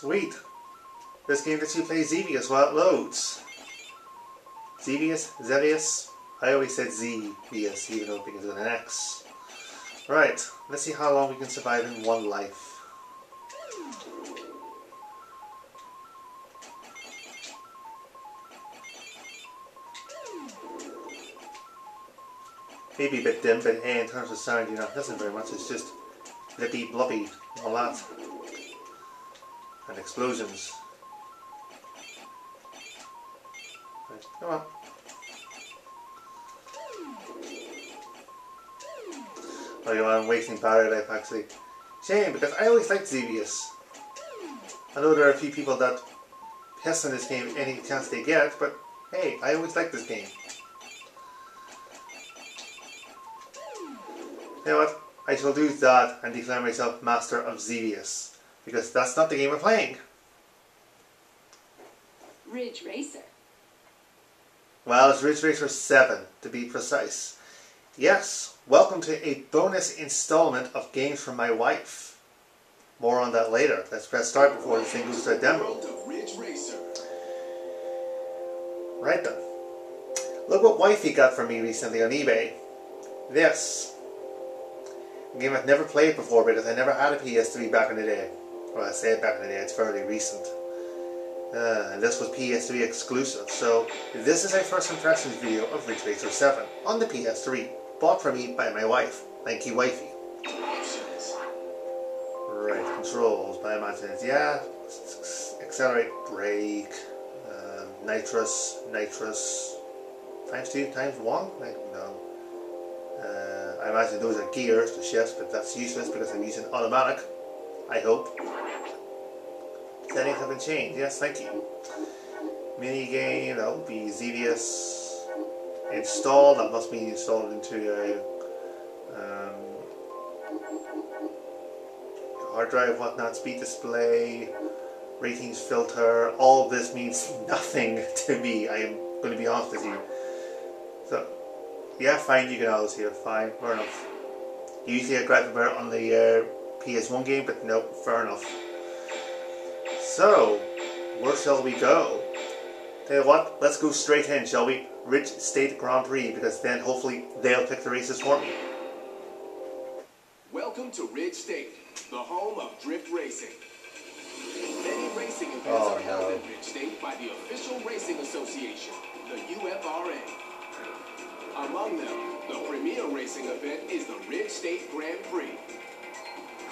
Sweet. This game lets you play Xevious while it loads. Xevious. I always said Xevious, even though it begins with an X. Right, let's see how long we can survive in one life. Maybe a bit dim, but hey, in terms of sound, you're not missing very much. It's just lippy blobby a lot. And explosions. Right, come on. Oh, you know, I'm wasting battery life actually. Shame, because I always liked Xevious. I know there are a few people that piss on this game any chance they get, but hey, I always liked this game. You know what? I shall do that and declare myself master of Xevious, because that's not the game we're playing. Ridge Racer. Well, it's Ridge Racer 7, to be precise. Yes, welcome to a bonus installment of Games From My Wife. More on that later. Let's press start before this thing goes to a demo. Right then. Look what wifey got for me recently on eBay. This. A game I've never played before because I never had a PS3 back in the day. Well, I say back in the day, it's fairly recent. And this was PS3 exclusive, so this is a First Impressions video of Ridge Racer 7 on the PS3, bought for me by my wife. Thank you, wifey. Right, controls by imagining. Yeah, accelerate, brake, nitrous, ×2, ×1? Like, no. I imagine those are gears to shift, but that's useless because I'm using automatic, I hope. Settings have been changed, yes, thank you. Minigame, that would be Xevious. Installed, that must be installed into a hard drive, whatnot, speed display, ratings filter. All of this means nothing to me, I am going to be honest with you. So, yeah, fine, you can always hear, fine, fair enough. Usually I grab a bear on the PS1 game, but no, fair enough. So, where shall we go? Tell you what, let's go straight in, shall we? Ridge State Grand Prix, because then hopefully they'll pick the races for me. Welcome to Ridge State, the home of drift racing. Many racing events are held in Ridge State by the official racing association, the UFRA. Among them, the premier racing event is the Ridge State Grand Prix.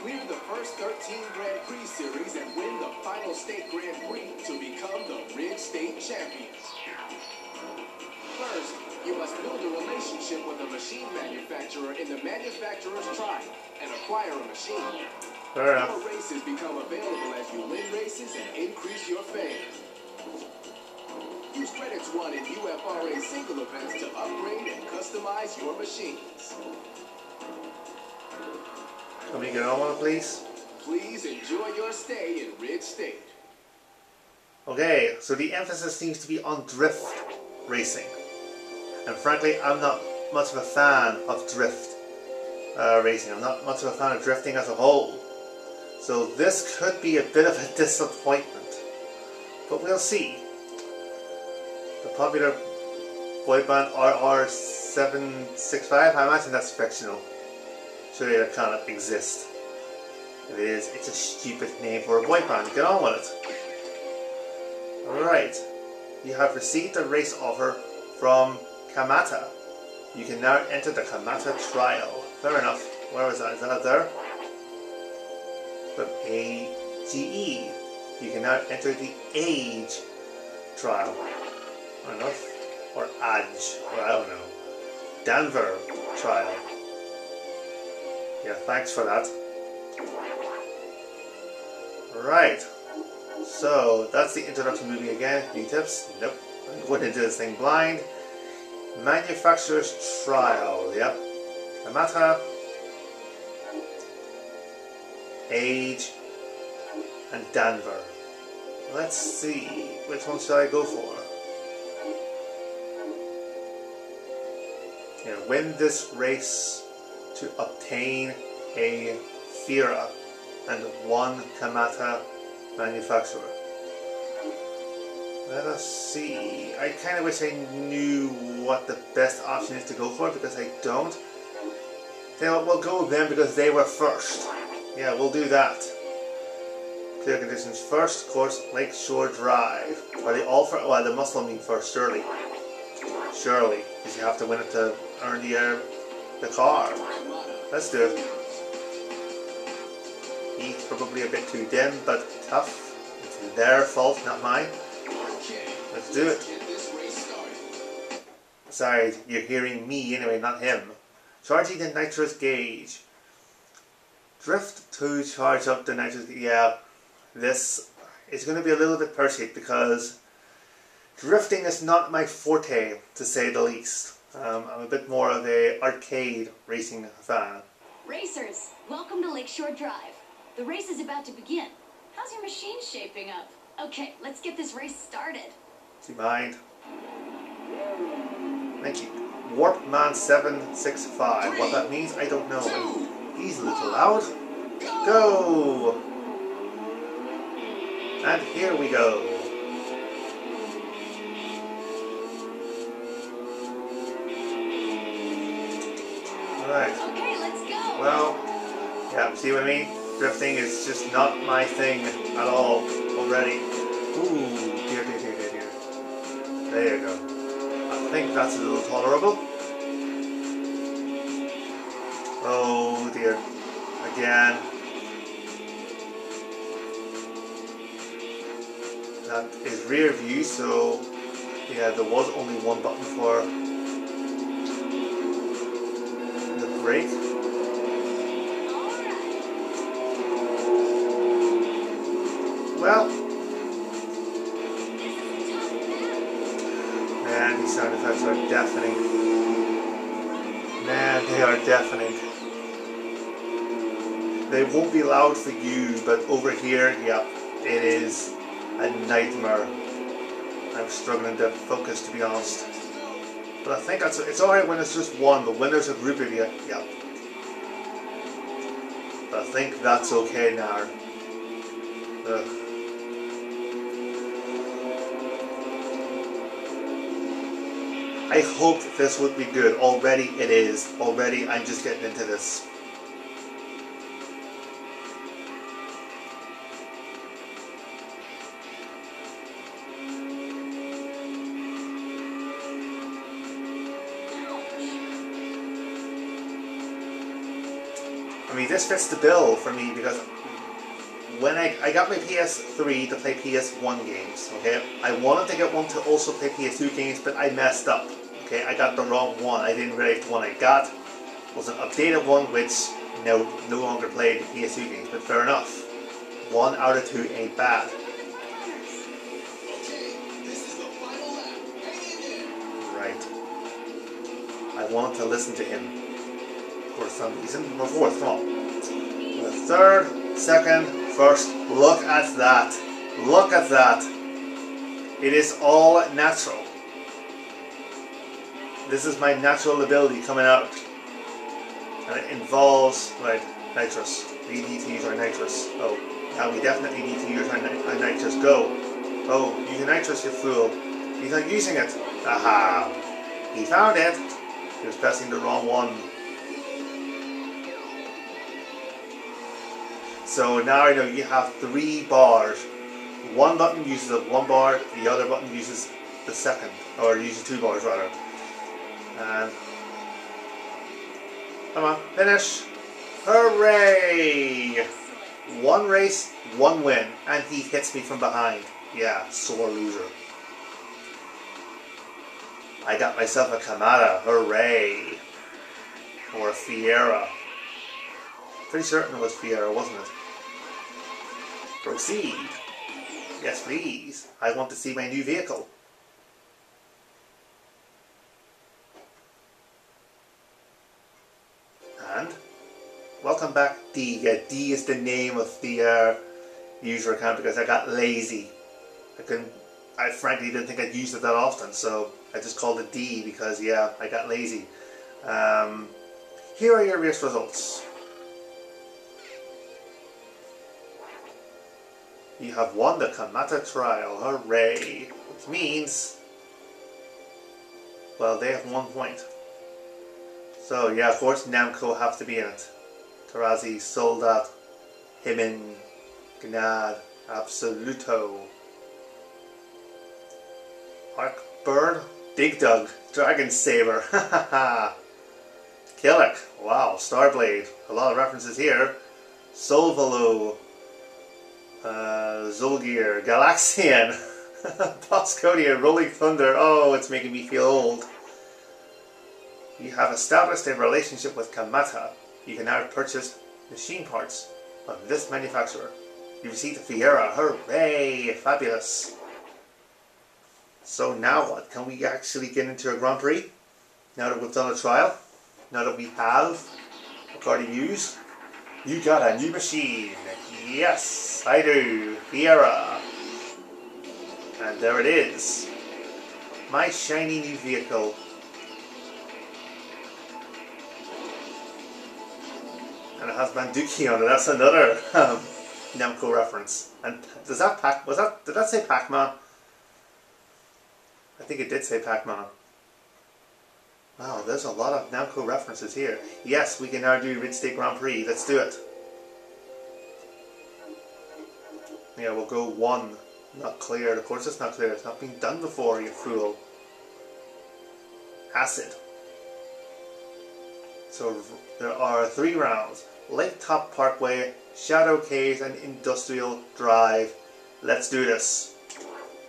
Clear the first 13 Grand Prix series and win the final state Grand Prix to become the Ridge State champions. First, you must build a relationship with a machine manufacturer in the manufacturer's tribe and acquire a machine. More races become available as you win races and increase your fame. Use credits won in UFRA single events to upgrade and customize your machines. Can we get on one, please? Please enjoy your stay in Ridge State. Okay, so the emphasis seems to be on drift racing. And frankly, I'm not much of a fan of drift racing. I'm not much of a fan of drifting as a whole. So this could be a bit of a disappointment. But we'll see. The popular boy band RR765, I imagine that's fictional. Surely that cannot exist. If it is, it's a stupid name for a boy band. Get on with it. Alright. You have received a race offer from Kamata. You can now enter the Kamata trial. Fair enough. Where was that? Is that up there? But AGE. You can now enter the Âge trial. Fair enough. Or Âge. Or I don't know. Danver trial. Yeah, thanks for that. Right. So, that's the introduction movie again. New tips? Nope. I'm going into this thing blind. Manufacturer's Trial. Yep. Kamata. Âge. And Danver. Let's see. Which one shall I go for? Yeah, win this race to obtain a Fiera and one Kamata manufacturer. Let us see. I kind of wish I knew what the best option is to go for, because I don't. Then we'll go with them because they were first. Yeah, we'll do that. Clear conditions first, of course, Lakeshore Drive. Are they all first? Well, they must all mean first, surely. Surely, because you have to win it to earn the car. Let's do it. He's probably a bit too dim, but tough. It's their fault, not mine. Let's do it. Sorry, you're hearing me anyway, not him. Charging the nitrous gauge. Drift to charge up the nitrous gauge. Yeah, this is going to be a little bit perky because drifting is not my forte, to say the least. I'm a bit more of an arcade racing fan. Racers, welcome to Lakeshore Drive. The race is about to begin. How's your machine shaping up? Okay, let's get this race started. Do you mind? Thank you. Warpman 765. What that means, I don't know. He's a little loud. Go! And here we go. Alright. Okay, let's go. Well, yeah, see what I mean? Drifting is just not my thing at all already. Ooh, dear, dear, dear, dear, dear. There you go. I think that's a little tolerable. Oh dear. Again. That is rear view, so yeah, there was only one button for the brake. Well, man, these sound effects are deafening. Man, they are deafening. They won't be loud for you, but over here, yep, it is a nightmare. I'm struggling to focus, to be honest. But I think it's alright when it's just one, but when there's a group of you, yep. But I think that's okay now. Ugh. I hoped this would be good. Already it is. Already I'm just getting into this. I mean, this fits the bill for me because when I got my PS3 to play PS1 games, okay? I wanted to get one to also play PS2 games, but I messed up, okay? I got the wrong one. I didn't realize the one I got was an updated one, which no longer played PS2 games, but fair enough. 1 out of 2 ain't bad. Right. I wanted to listen to him for some reason. Or fourth, come on. The third, second, first, look at that. Look at that. It is all natural. This is my natural ability coming out. And it involves, right, nitrous. We need to use our nitrous. Oh, now we definitely need to use our nitrous. Go. Oh, use your nitrous, you fool. He's not using it. Aha. He found it. He was pressing the wrong one. So now I know you have 3 bars. One button uses up 1 bar, the other button uses the second, or uses 2 bars rather. And come on, finish! Hooray! 1 race, 1 win, and he hits me from behind. Yeah, sore loser. I got myself a Kamata, hooray! Or a Fiera. Pretty certain it was Fiera, wasn't it? Proceed. Yes, please. I want to see my new vehicle. And welcome back, D. Yeah, D is the name of the user account because I got lazy. I frankly didn't think I'd use it that often, so I just called it D because yeah, I got lazy. Here are your race results. You have won the Kamata trial, hooray! Which means, well, they have 1 point. So yeah, of course Namco have to be in it. Tarazi, Soldat, Himen, Gnad, Absoluto, Arcburn, Dig Dug, Dragon Saber, hahaha, Killick, wow, Starblade, a lot of references here, Solvalo, Zolgear, Galaxian, Bosconia, Rolling Thunder, oh, it's making me feel old. You have established a relationship with Kamata. You can now purchase machine parts from this manufacturer. You received a Fiera, hooray, fabulous. So now what? Can we actually get into a Grand Prix? Now that we've done a trial? Now that we have a car to use? You got a new machine! Yes, I do! Fiera! And there it is! My shiny new vehicle. And it has Banduki on it, that's another Namco reference. And does that did that say Pac-Man? I think it did say Pac-Man. Wow, there's a lot of Namco references here. Yes, we can now do Ridge State Grand Prix. Let's do it. Yeah, we'll go one. Not cleared. Of course it's not cleared. It's not been done before, you fool. Acid. So there are 3 rounds. Lake Top Parkway, Shadow Caves, and Industrial Drive. Let's do this.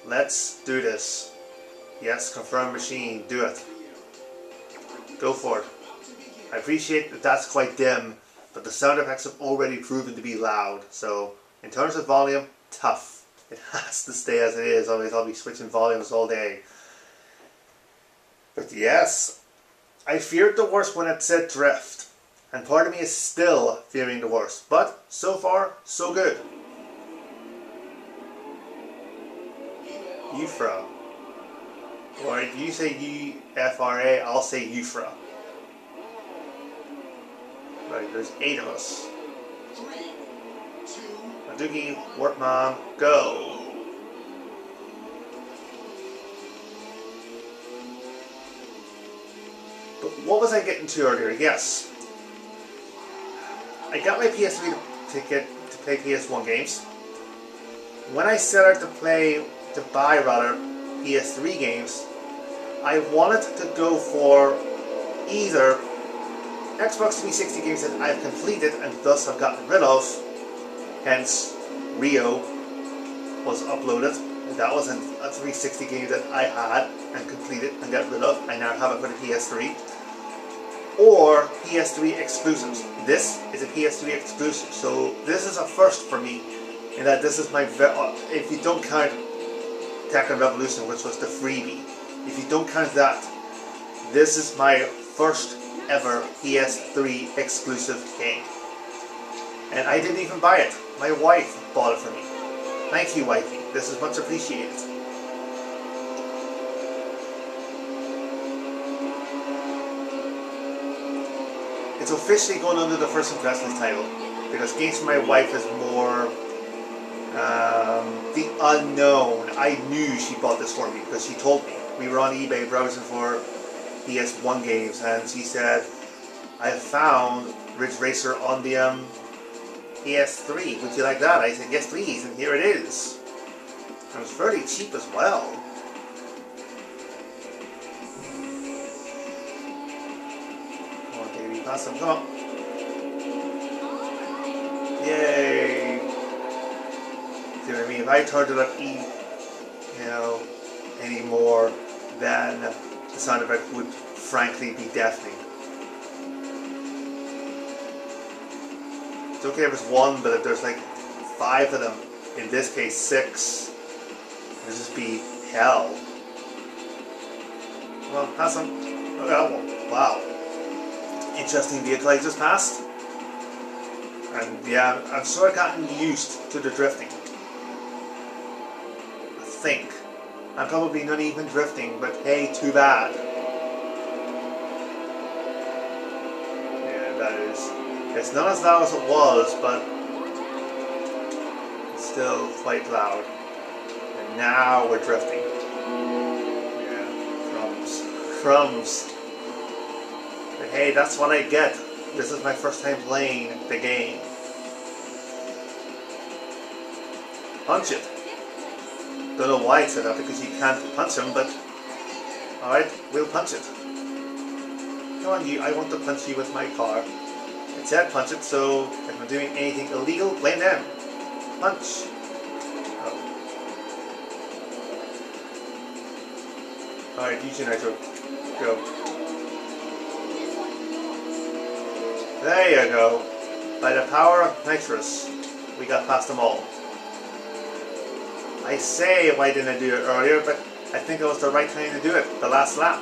Let's do this. Yes, confirm machine. Do it. Go for it. I appreciate that that's quite dim, but the sound effects have already proven to be loud. So, in terms of volume, tough. It has to stay as it is, otherwise I'll be switching volumes all day. But yes, I feared the worst when it said drift. And part of me is still fearing the worst. But, so far, so good. UFRA. Or if you say UFRA, I'll say UFRA. Right, there's 8 of us. 3, 2, Banduki, work mom, go! But what was I getting to earlier? Yes. I got my PS3 ticket to play PS1 games. When I set out to buy PS3 games, I wanted to go for either Xbox 360 games that I've completed and thus have gotten rid of, hence Rio was uploaded, and that was a 360 game that I had and completed and got rid of. I now have it for the PS3, or PS3 exclusives. This is a PS3 exclusive, so this is a first for me, in that this is my if you don't count Tekken Revolution, which was the freebie. If you don't count that, this is my first ever PS3 exclusive game. And I didn't even buy it. My wife bought it for me. Thank you, wifey. This is much appreciated. It's officially going under the First Impressions title, because Games From My Wife is more... the unknown. I knew she bought this for me because she told me. We were on eBay browsing for PS1 games and she said, I found Ridge Racer on the PS3. Would you like that? I said, yes please, and here it is. And it was fairly cheap as well. Come on baby, pass them, come on. Yay! You know what I mean? If I turned it up any more, then the sound effect would frankly be deafening. It's okay if it's one, but if there's like 5 of them, in this case 6, it'll just be hell. Well, pass them. Look at that one. Wow. Interesting vehicle I just passed. And yeah, I've sort of gotten used to the drifting. Think. I'm probably not even drifting, but hey, too bad. Yeah, that is. It's not as loud as it was, but it's still quite loud. And now we're drifting. Yeah, crumbs. Crumbs. But hey, that's what I get. This is my first time playing the game. Punch it. Don't know why it's enough because you can't punch him, but alright, we'll punch it. Come on you, I want to punch you with my car. It said punch it, so if I'm doing anything illegal, blame them. Punch. Oh. Alright, you Nitro. Go. There you go. By the power of nitrous, we got past them all. I say why didn't I do it earlier, but I think it was the right time to do it, the last lap.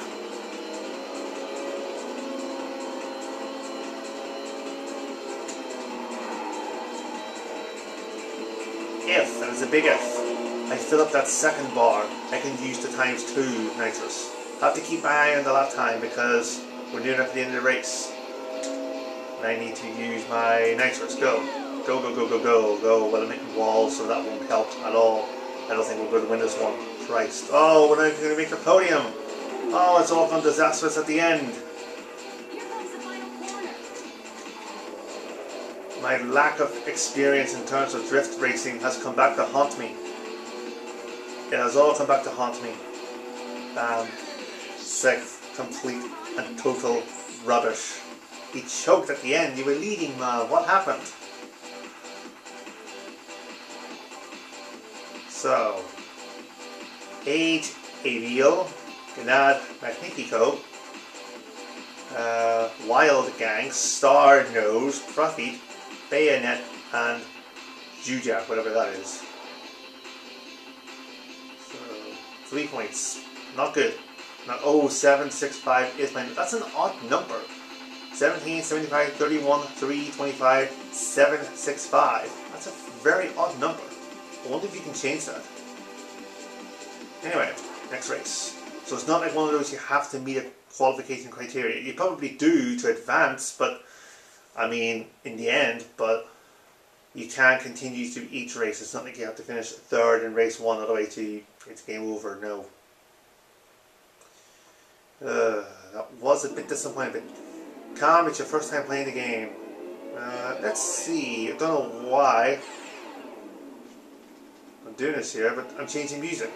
If, that is a big if, I fill up that second bar, I can use the ×2 nitrous. I have to keep my eye on the lap time because we're near enough at the end of the race. And I need to use my nitrous. Go. Go, go, go, go, go, go. Well, I'm making walls, so that won't help at all. I don't think we'll go to Windows 1. Christ. Oh, we're not going to make the podium. Oh, it's all gone disastrous at the end. Here comes the final corner. My lack of experience in terms of drift racing has come back to haunt me. It has all come back to haunt me. Sick, complete, and total rubbish. He choked at the end. You were leading, man. What happened? So, Âge, Xevious, Gnad, Magnifico, Wild Gang, Star Nose, Profit, Bayonet, and Jujak, whatever that is. So, 3 points. Not good. Now, 0765 is my. That's an odd number. 17, 75, 31, 3, 25, 765. That's a very odd number. I wonder if you can change that. Anyway, next race. So it's not like one of those you have to meet a qualification criteria. You probably do to advance, but I mean, in the end, but you can continue through each race. It's not like you have to finish third in race one all the way to it's game over. No. That was a bit disappointing. Calm, it's your first time playing the game. Let's see. I don't know why I'm doing this here, but I'm changing music.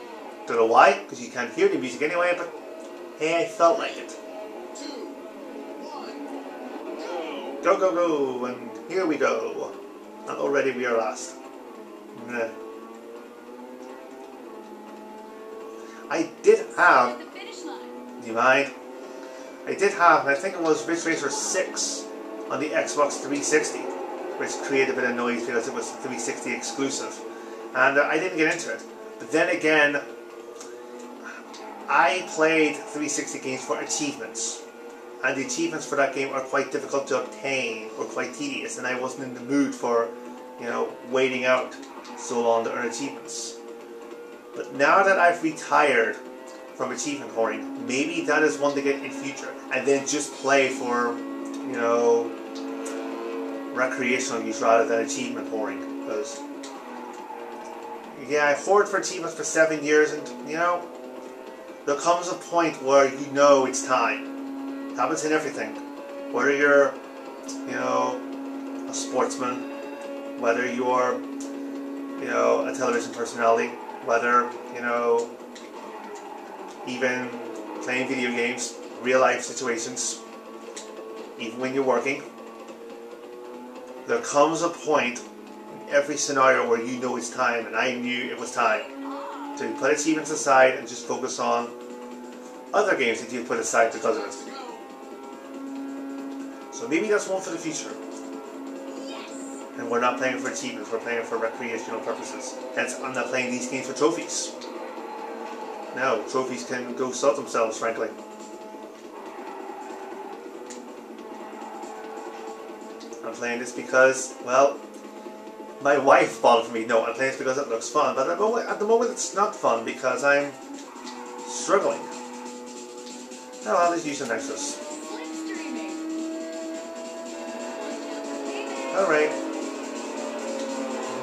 Don't know why, because you can't hear the music anyway, but hey, I felt like it. Go, go, go, and here we go. And already we are last. Nah. I did have... Do you mind? I did have, and I think it was Ridge Racer 7 on the Xbox 360, which created a bit of noise because it was 360 exclusive. And I didn't get into it. But then again, I played 360 games for achievements. And the achievements for that game are quite difficult to obtain or quite tedious. And I wasn't in the mood for, you know, waiting out so long to earn achievements. But now that I've retired from achievement hoarding, maybe that is one to get in future. And then just play for, you know, recreational use rather than achievement hoarding. Because... yeah, I forward for achievements for 7 years, and you know, there comes a point where you know it's time. It happens in everything. Whether you're, you know, a sportsman, whether you're, you know, a television personality, whether, you know, even playing video games, real life situations, even when you're working, there comes a point. Every scenario where you know it's time, and I knew it was time to put achievements aside and just focus on other games that you put aside because of it. So maybe that's one for the future. Yes. And we're not playing for achievements, we're playing for recreational purposes. Hence, I'm not playing these games for trophies. No, trophies can go sell themselves, frankly. I'm playing this because, well, my wife bought it for me. No, I'm playing it because it looks fun, but at the moment it's not fun because I'm struggling. Now I'll just use an Nexus. Alright.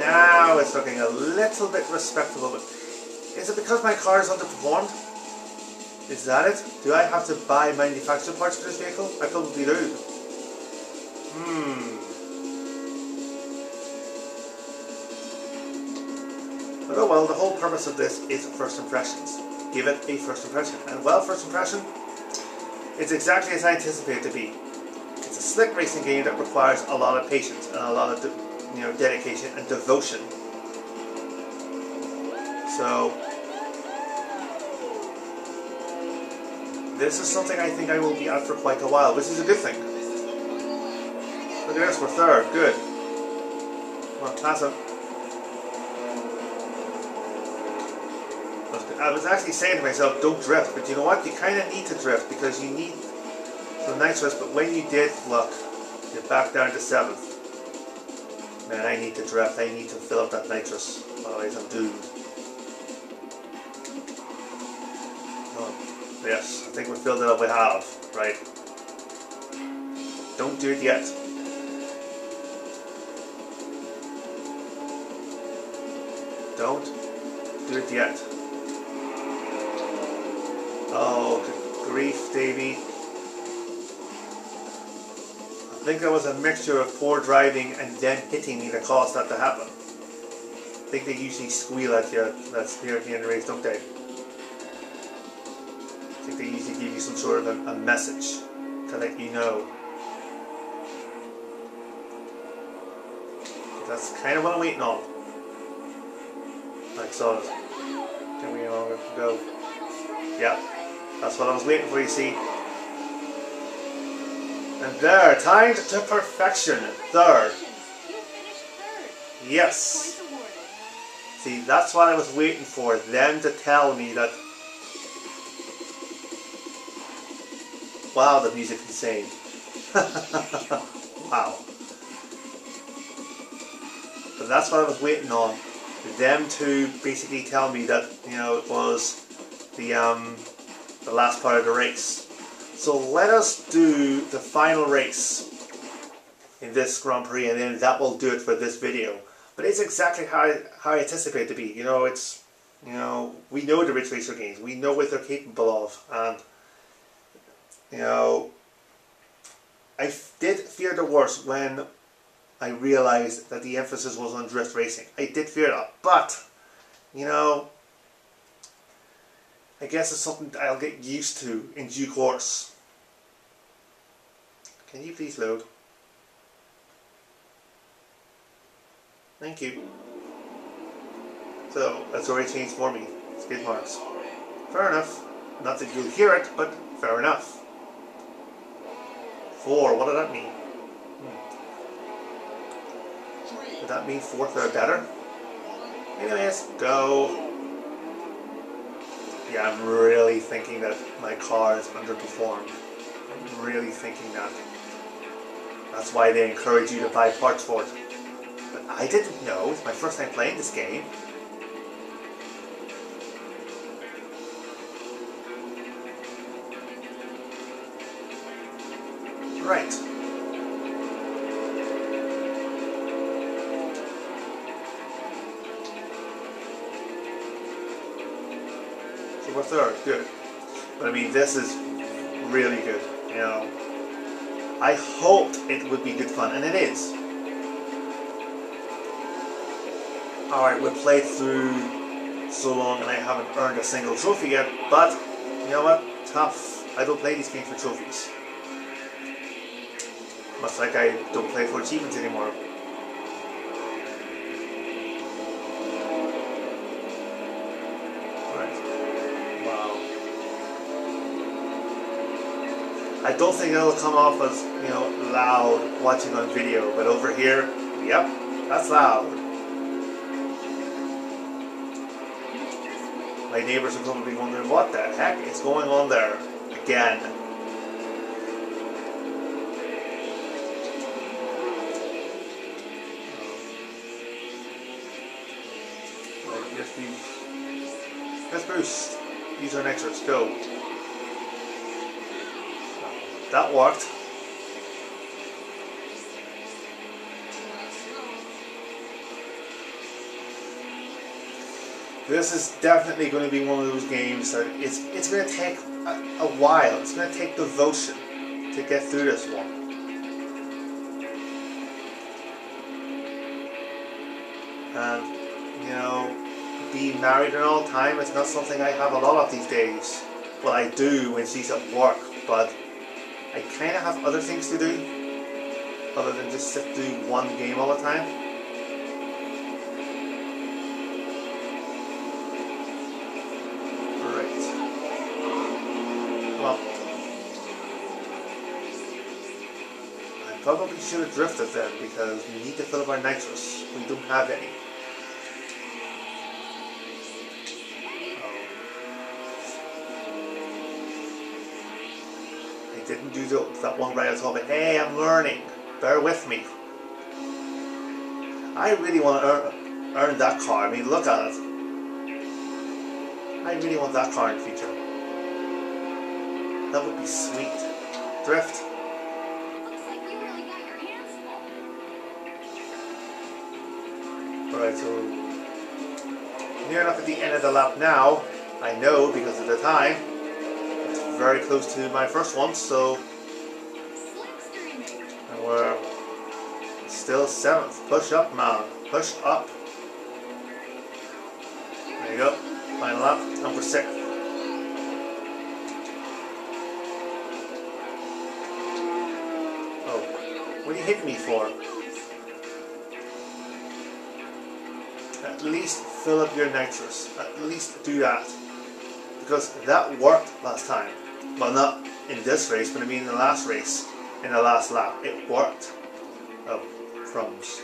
Now it's looking a little bit respectable, but is it because my car is underperformed? Is that it? Do I have to buy manufactured parts for this vehicle? I probably do. But oh well, the whole purpose of this is first impressions. Give it a first impression. And well, first impression, it's exactly as I anticipated it to be. It's a slick racing game that requires a lot of patience and a lot of dedication and devotion. So this is something I think I will be at for quite a while, which is a good thing. Look at this, we're third, good. Come on, class up. I was actually saying to myself, don't drift, but you know what? You kind of need to drift because you need some nice rest, but when you did, look, you're back down to 7th. Man, I need to drift. I need to fill up that nitrous, otherwise I'm doomed. Oh, yes, I think we filled it up with half, right? Don't do it yet. Don't do it yet. Oh, good grief, Davey. I think that was a mixture of poor driving and then hitting me that caused that to happen. I think they usually squeal at you here at the end of the race, don't they? I think they usually give you some sort of a message to let you know. That's kind of what I'm waiting on. Like so. Can we all go? Yeah. That's what I was waiting for, you see. And there, timed to perfection. Third. Yes. See, that's what I was waiting for, them to tell me that. Wow, the music's insane. Wow. But that's what I was waiting on. Them to basically tell me that, you know, it was the last part of the race. So let us do the final race in this Grand Prix, and then that will do it for this video. But it's exactly how I anticipate it to be. You know, it's, you know, we know the Ridge Racer games. We know what they're capable of, and you know, I did fear the worst when I realized that the emphasis was on drift racing. I did fear that, but you know, I guess it's something that I'll get used to in due course. Can you please load? Thank you. So, that's already changed for me. Skid marks. Fair enough. Not that you'll hear it, but fair enough. 4, what did that mean? Did that mean fourth or better? Anyways, go. Yeah, I'm really thinking that my car is underperformed. I'm really thinking that. That's why they encourage you to buy parts for it. But I didn't know. It's my first time playing this game. Right. We're third, good. But I mean, this is really good, you know. I hoped it would be good fun, and it is. Alright, we've played through so long and I haven't earned a single trophy yet, but you know what? Tough. I don't play these games for trophies. Much like I don't play for achievements anymore. I don't think it'll come off as, you know, loud watching on video, but over here, yep, that's loud. My neighbors are probably wondering what the heck is going on there again. Let's boost. Use our next extras. Go. That worked. This is definitely going to be one of those games that it's going to take a while. It's going to take devotion to get through this one. And, you know, being married in all time is not something I have a lot of these days. Well, I do when she's at work, but I kind of have other things to do other than just sit through one game all the time. Alright. Well, I probably should have drifted then, because we need to fill up our nitrous. We don't have any. Didn't do that one right at all, but hey, I'm learning. Bear with me. I really want to earn that car. I mean, look at it. I really want that car in the future. That would be sweet. Drift. Looks like you really got your hands full. Alright, so near enough at the end of the lap now. I know because of the time. Very close to my first one, so and we're still 7th. Push up, man. Push up. There you go. Final lap. And we're 6th. Oh, what are you hitting me for? At least fill up your nitrous. At least do that. Because that worked last time. Well, not in this race, but I mean in the last race, in the last lap, it worked. Oh, crumbs.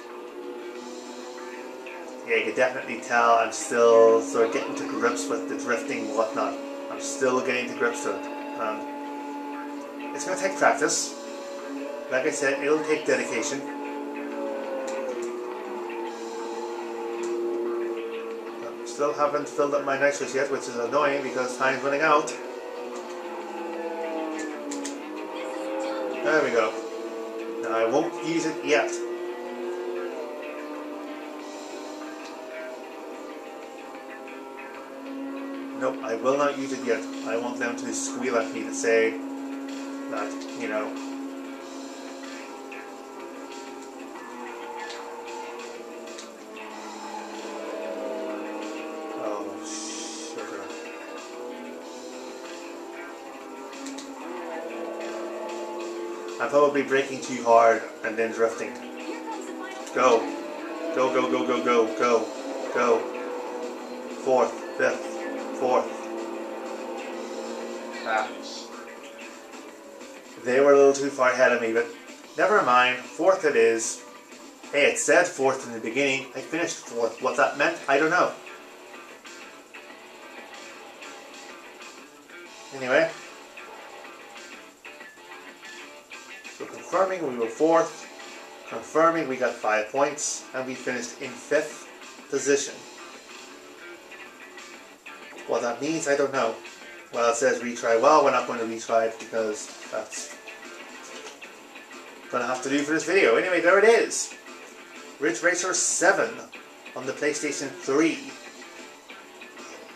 Yeah, you can definitely tell I'm still sort of getting to grips with the drifting and whatnot. I'm still getting to grips with it. It's going to take practice. Like I said, it'll take dedication. I still haven't filled up my nitrous yet, which is annoying because time's running out. There we go. Now I won't use it yet. Nope, I will not use it yet. I want them to squeal at me to say that, you know. Oh, sugar. I'm probably braking too hard and then drifting. Go. Go, go, go, go, go, go, go. 4th, 5th, 4th. Ah. They were a little too far ahead of me, but never mind. 4th it is. Hey, it said 4th in the beginning. I finished 4th. What that meant, I don't know. Anyway. Confirming we were 4th, confirming we got 5 points, and we finished in 5th position. What that means, I don't know. Well, it says retry. Well, we're not going to retry it because that's going to have to do for this video. Anyway, there it is. Ridge Racer 7 on the PlayStation 3.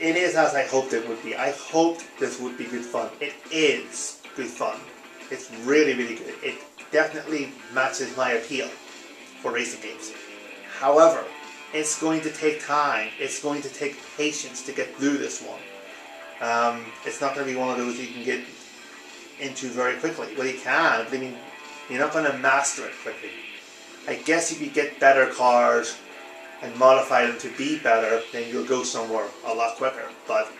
It is as I hoped it would be. I hoped this would be good fun. It is good fun. It's really, really good. It definitely matches my appeal for racing games. However, it's going to take time. It's going to take patience to get through this one. It's not going to be one of those you can get into very quickly. Well, you can, but I mean, you're not going to master it quickly. I guess if you get better cars and modify them to be better, then you'll go somewhere a lot quicker. But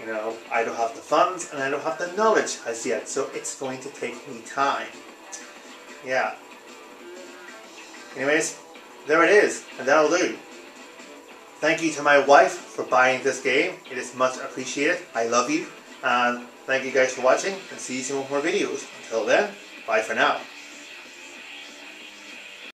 you know, I don't have the funds and I don't have the knowledge as yet, so it's going to take me time. Yeah. Anyways, there it is, and that'll do. Thank you to my wife for buying this game. It is much appreciated. I love you, and thank you guys for watching, and see you soon with more videos. Until then, bye for now.